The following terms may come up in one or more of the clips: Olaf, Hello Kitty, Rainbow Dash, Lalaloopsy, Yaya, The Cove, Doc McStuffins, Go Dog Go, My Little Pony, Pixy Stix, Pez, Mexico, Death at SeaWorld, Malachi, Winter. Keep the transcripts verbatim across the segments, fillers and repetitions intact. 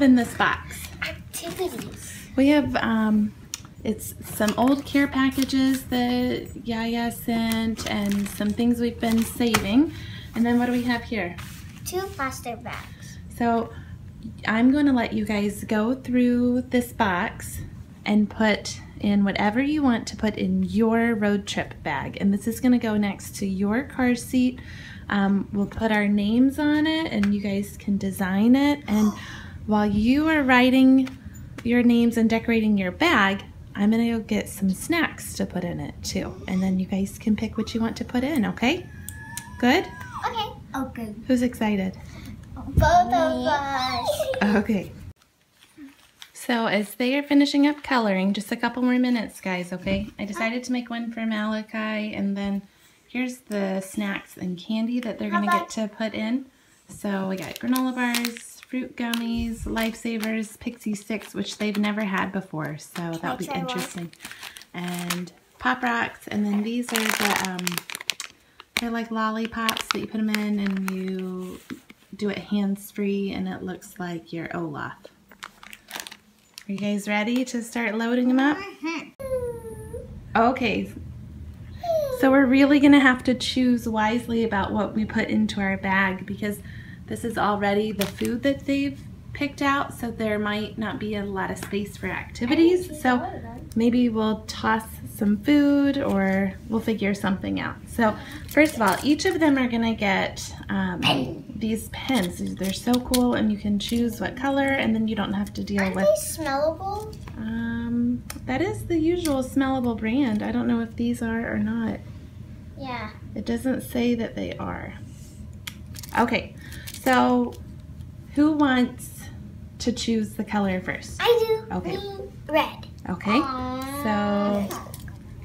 In this box, activities. We have um, it's some old care packages that Yaya sent, and some things we've been saving. And then what do we have here? Two plastic bags. So I'm going to let you guys go through this box and put in whatever you want to put in your road trip bag. And this is going to go next to your car seat. Um, we'll put our names on it, and you guys can design it and. While you are writing your names and decorating your bag, I'm gonna go get some snacks to put in it too. And then you guys can pick what you want to put in, okay? Good? Okay. Okay. Who's excited? Both of us. Okay. So as they are finishing up coloring, just a couple more minutes, guys, okay? I decided to make one for Malachi, and then here's the snacks and candy that they're gonna get to put in. So we got granola bars, fruit gummies, Lifesavers, Pixy Stix, which they've never had before, so that'll be interesting. One? And Pop Rocks, and then these are the, um, they're like lollipops that you put them in and you do it hands-free, and it looks like your Olaf. Are you guys ready to start loading them up? Okay, so we're really gonna have to choose wisely about what we put into our bag, because this is already the food that they've picked out, so there might not be a lot of space for activities. So maybe we'll toss some food, or we'll figure something out. So first of all, each of them are gonna get um, these pens. They're so cool, and you can choose what color, and then you don't have to deal Aren't with- Are they smellable? Um, that is the usual smellable brand. I don't know if these are or not. Yeah. It doesn't say that they are. Okay. So, who wants to choose the color first? I do. Okay. Red. Okay. Aww. So,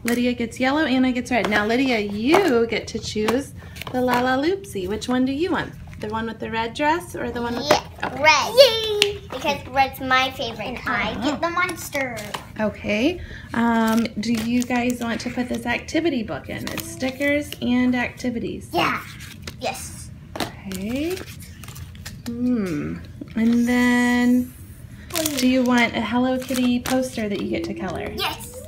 Lydia gets yellow, Anna gets red. Now, Lydia, you get to choose the Lalaloopsy. Which one do you want? The one with the red dress or the one with yeah. the... Okay. Red. Yay! Because red's my favorite. And I get the monster. Okay. Um, do you guys want to put this activity book in? It's stickers and activities. Yeah. Yes. Okay. Hmm. And then, do you want a Hello Kitty poster that you get to color? Yes.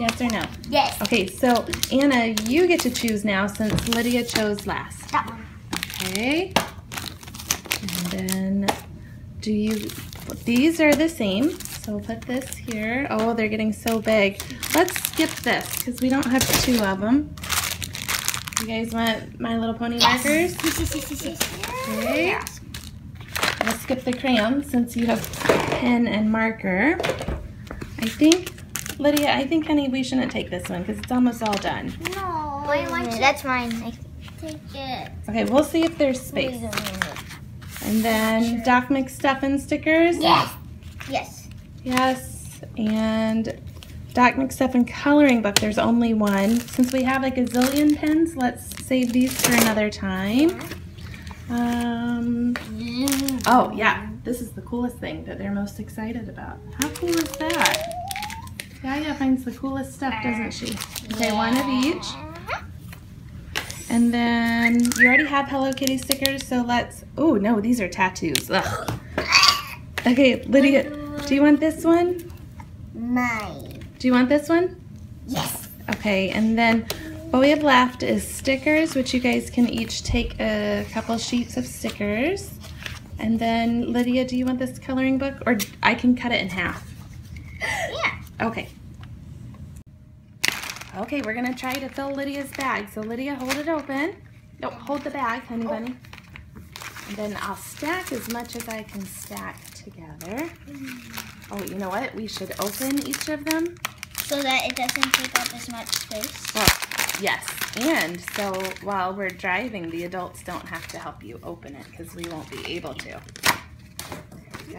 Yes or no? Yes. Okay, so Anna, you get to choose now since Lydia chose last. That one. Okay. And then, do you, these are the same, so we'll put this here. Oh, they're getting so big. Let's skip this because we don't have two of them. You guys want My Little Pony markers? Yes. Yes, yes, yes, yes. Okay. Yeah. I'll skip the crayons since you have pen and marker. I think, Lydia, I think, honey, we shouldn't take this one because it's almost all done. No. Wait, wait, that's mine. I take it. Okay, we'll see if there's space. And then Doc McStuffins stickers. Yes. Yes. Yes. And Doc McStuffin coloring book. There's only one. Since we have like a zillion pens, let's save these for another time. Um, oh yeah, this is the coolest thing that they're most excited about. How cool is that? Yaya finds the coolest stuff, doesn't she? Okay, one of each. And then you already have Hello Kitty stickers, so let's, oh no, these are tattoos. Ugh. Okay, Lydia, do you want this one? Mine. Do you want this one? Yes. Okay, and then what we have left is stickers, which you guys can each take a couple sheets of stickers. And then, Lydia, do you want this coloring book? Or I can cut it in half. Yeah. Okay. Okay, we're going to try to fill Lydia's bag. So, Lydia, hold it open. No, hold the bag, honey oh. bunny. And then I'll stack as much as I can stack together. Mm-hmm. Oh, you know what? We should open each of them. So that it doesn't take up as much space. Well, yes, and so while we're driving, the adults don't have to help you open it because we won't be able to. There we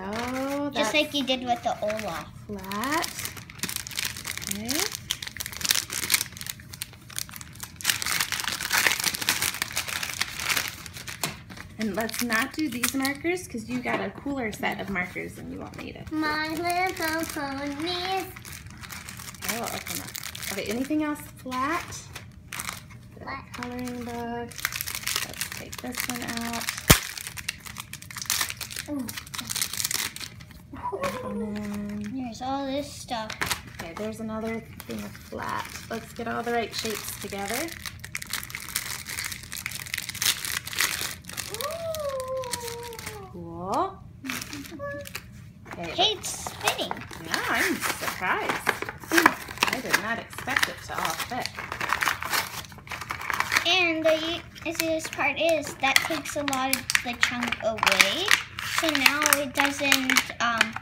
go. Just like you did with the Olaf. Flat. Okay. And let's not do these markers because you got a cooler set of markers and you all need it. My little ponies. I will open up. Okay, anything else flat? Flat coloring book. Let's take this one out. Ooh. And then there's all this stuff. Okay, there's another thing of flat. Let's get all the right shapes together. Cool. Okay, Kate's spinning. Yeah, I'm surprised. I did not expect it to all fit. And the easiest part is that takes a lot of the chunk away. So now it doesn't, um,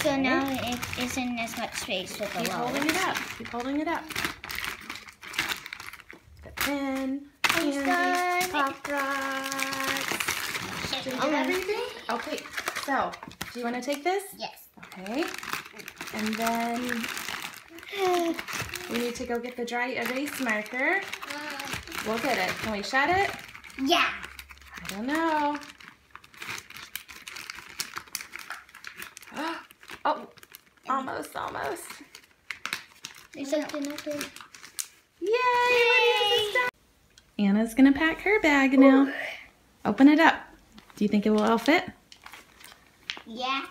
so okay. now it isn't as much space with the Keep holding it up. Keep holding it up. The pen, candy, pop rocks. Did you get everything? Okay, so do you want to take this? Yes. Okay. And then we need to go get the dry erase marker. We'll get it. Can we shut it? Yeah. I don't know. Oh, almost, almost. There's something open. Yay! Yay. Anna's going to pack her bag now. Ooh. Open it up. Do you think it will all fit? Yeah.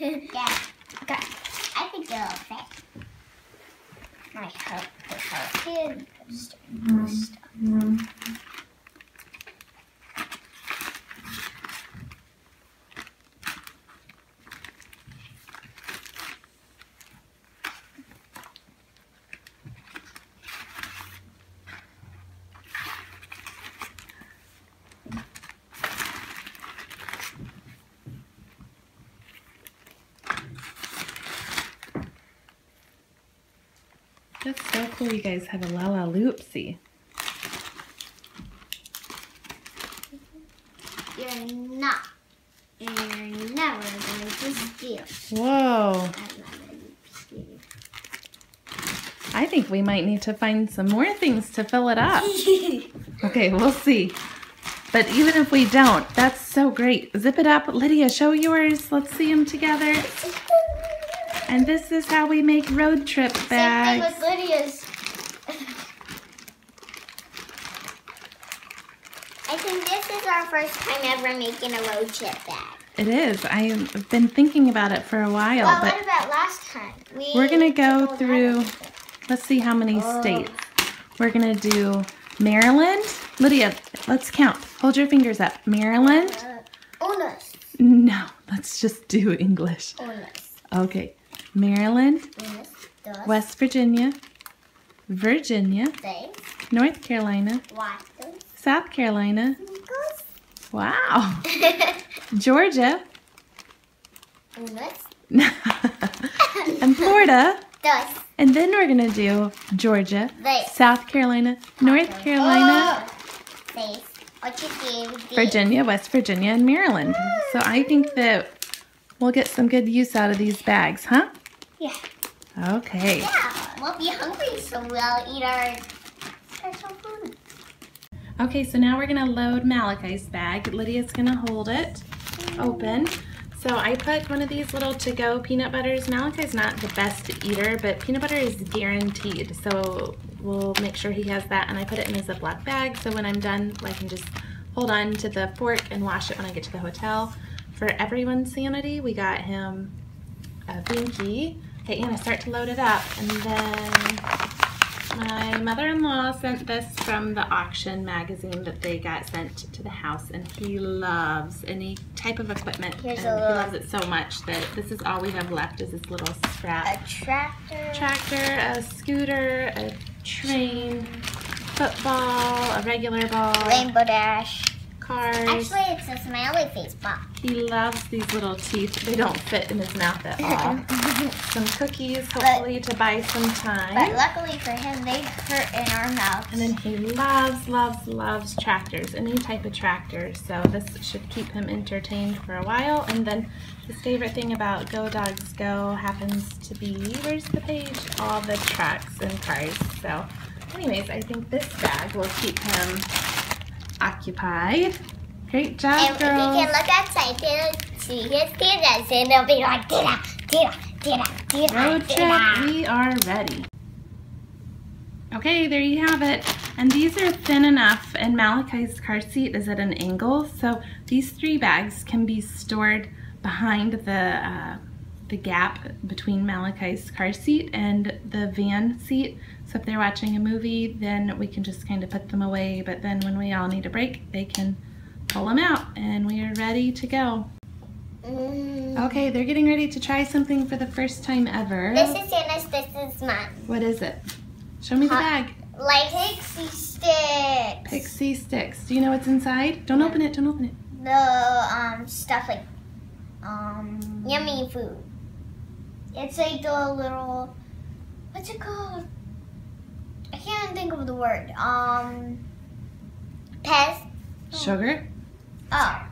Yeah. Okay. I think it'll fit. I hope it helps. Here goes stuff. That's so cool, you guys have a Lalaloopsy. You're not. You're never going to steal. Whoa. I think we might need to find some more things to fill it up. Okay, we'll see. But even if we don't, that's so great. Zip it up. Lydia, show yours. Let's see them together. And this is how we make road trip bags. Same thing with Lydia's. I think this is our first time ever making a road trip bag. It is. I've been thinking about it for a while. Well, but what about last time? We we're going to go through, let's see how many oh. states. We're going to do Maryland. Lydia, let's count. Hold your fingers up. Maryland. Uh, Onus. No, let's just do English. Onus. Okay. Maryland, yes, West Virginia, Virginia, States, North Carolina, Washington, South Carolina, Eagles. Wow, Georgia, and Florida, Dos. And then we're going to do Georgia, States, South Carolina, North Carolina, States, Virginia, West Virginia, and Maryland. So I think that we'll get some good use out of these bags, huh? Yeah. Okay. Yeah, we'll be hungry, so we'll eat our special food. Okay, so now we're gonna load Malachi's bag. Lydia's gonna hold it open. So I put one of these little to-go peanut butters. Malachi's not the best eater, but peanut butter is guaranteed. So we'll make sure he has that, and I put it in a Ziploc bag. So when I'm done, I can just hold on to the fork and wash it when I get to the hotel. For everyone's sanity, we got him a binky. Okay, Anna, start to load it up. And then my mother-in-law sent this from the auction magazine that they got sent to the house, and he loves any type of equipment. Here's and a little, he loves it so much that this is all we have left is this little scrap. A tractor. Tractor, a scooter, a train, football, a regular ball. Rainbow Dash. cars. Actually, it's a smiley face box. He loves these little teeth. They don't fit in his mouth at all. Some cookies, hopefully, but, to buy some time. But luckily for him, they hurt in our mouth. And then he loves, loves, loves tractors, any type of tractor. So this should keep him entertained for a while. And then his favorite thing about Go Dogs Go happens to be, where's the page? All the trucks and cars. So anyways, I think this bag will keep him occupied. Great job, and girls. If you can look outside, they'll see his Dada, and they'll be like, Dada, Dada, Dada, Dada. Road trip, we are ready. Okay, there you have it. And these are thin enough, and Malachi's car seat is at an angle, so these three bags can be stored behind the, uh, the gap between Malachi's car seat and the van seat. So if they're watching a movie, then we can just kind of put them away, but then when we all need a break, they can pull them out and we are ready to go. Mm. Okay, they're getting ready to try something for the first time ever. This is Hannah's, this is mine. What is it? Show me Hot. the bag. Like Pixy Stix. Pixy Stix. Do you know what's inside? Don't yeah. open it, don't open it. No, um, stuff like, um, yummy food. It's like the little, what's it called? I can't think of the word. Um, Pez. Sugar? Oh.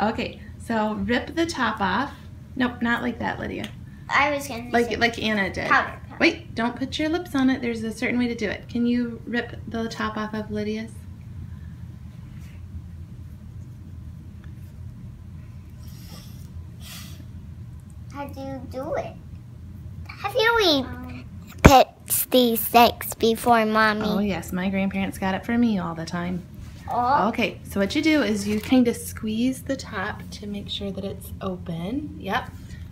Okay, so rip the top off. Nope, not like that, Lydia. I was gonna like, say. Like Anna did. Powder, powder. Wait, don't put your lips on it. There's a certain way to do it. Can you rip the top off of Lydia's? How do you do it? Have you eaten Pixy Stix before, Mommy? Oh, yes. My grandparents got it for me all the time. Oh. Okay, so what you do is you kind of squeeze the top to make sure that it's open. Yep.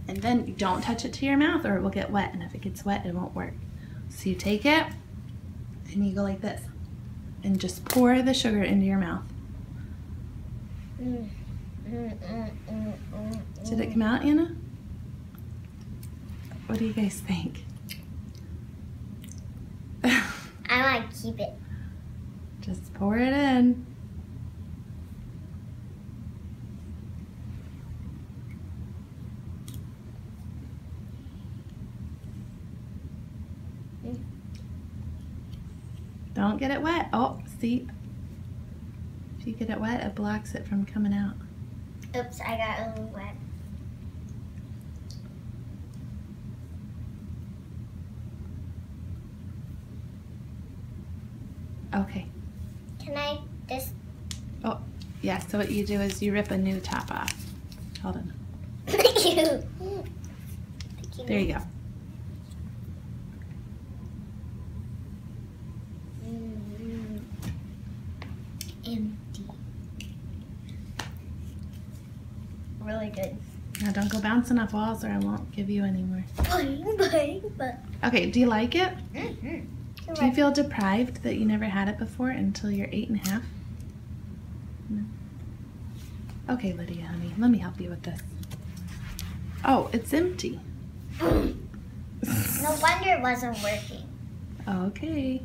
And then don't touch it to your mouth or it will get wet. And if it gets wet, it won't work. So you take it and you go like this. And just pour the sugar into your mouth. Mm, mm, mm, mm, mm, Did it come out, Anna? What do you guys think? I want to keep it. Just pour it in. Mm. Don't get it wet. Oh, see? If you get it wet, it blocks it from coming out. Oops, I got a little wet. Okay. Can I just... Oh, yeah, so what you do is you rip a new top off. Hold on. Thank you. Thank you. There you go. Mm-hmm. Empty. Really good. Now don't go bouncing off walls or I won't give you any more. Okay, do you like it? Mm-hmm. Do you feel deprived that you never had it before until you're eight and a half? No. Okay, Lydia, honey, let me help you with this. Oh, it's empty. No wonder it wasn't working. Okay.